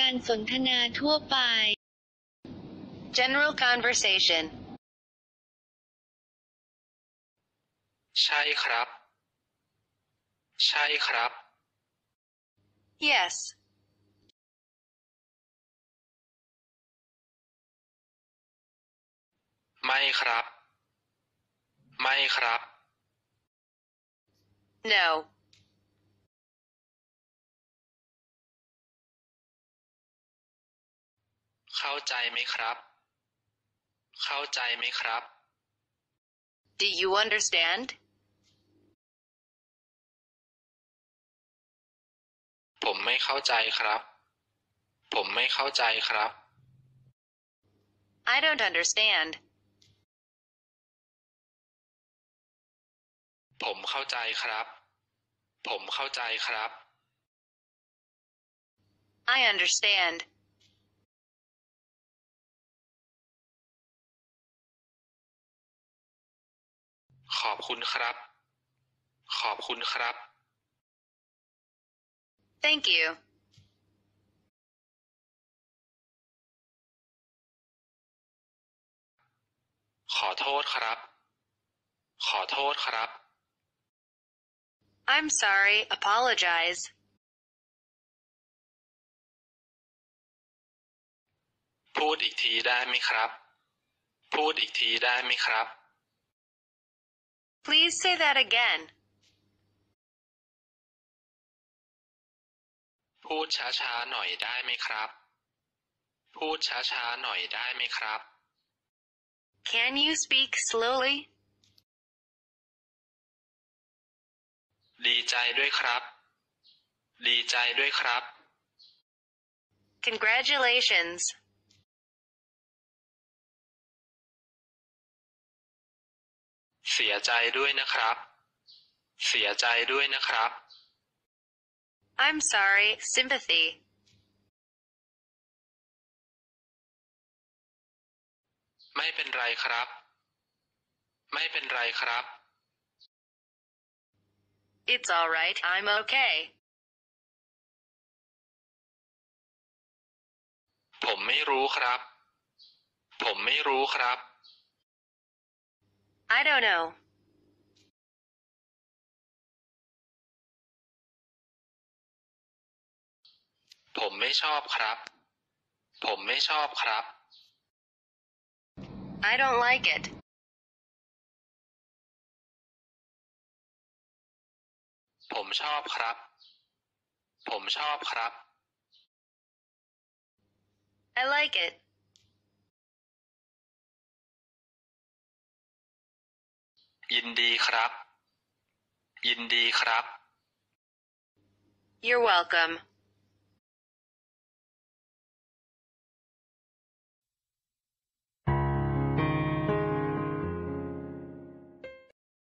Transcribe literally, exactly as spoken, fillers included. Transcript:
การสนทนาทั่วไป General conversation ใช่ครับใช่ครับ Yes ไม่ครับไม่ครับ No เข้าใจไหมครับเข้าใจไหมครับ Do you understand ผมไม่เข้าใจครับผมไม่เข้าใจครับ I don't understand ผมเข้าใจครับผมเข้าใจครับ I understandขอบคุณครับขอบคุณครับ Thank you ขอโทษครับขอโทษครับ I'm sorry apologize พูดอีกทีได้ไหมครับพูดอีกทีได้ไหมครับPlease say that again. พูดช้าๆหน่อยได้ไหมครับพูดช้าๆหน่อยได้ไหมครับ Can you speak slowly? ดีใจด้วยครับดีใจด้วยครับ Congratulations.เสียใจด้วยนะครับเสียใจด้วยนะครับ I'm sorry sympathy ไม่เป็นไรครับไม่เป็นไรครับ It's all right I'm okay ผมไม่รู้ครับผมไม่รู้ครับ I don't know. ผมไม่ชอบครับผมไม่ชอบครับ I don't like it. ผมชอบครับผมชอบครับ I like it.ยินดีครับยินดีครับ You're welcome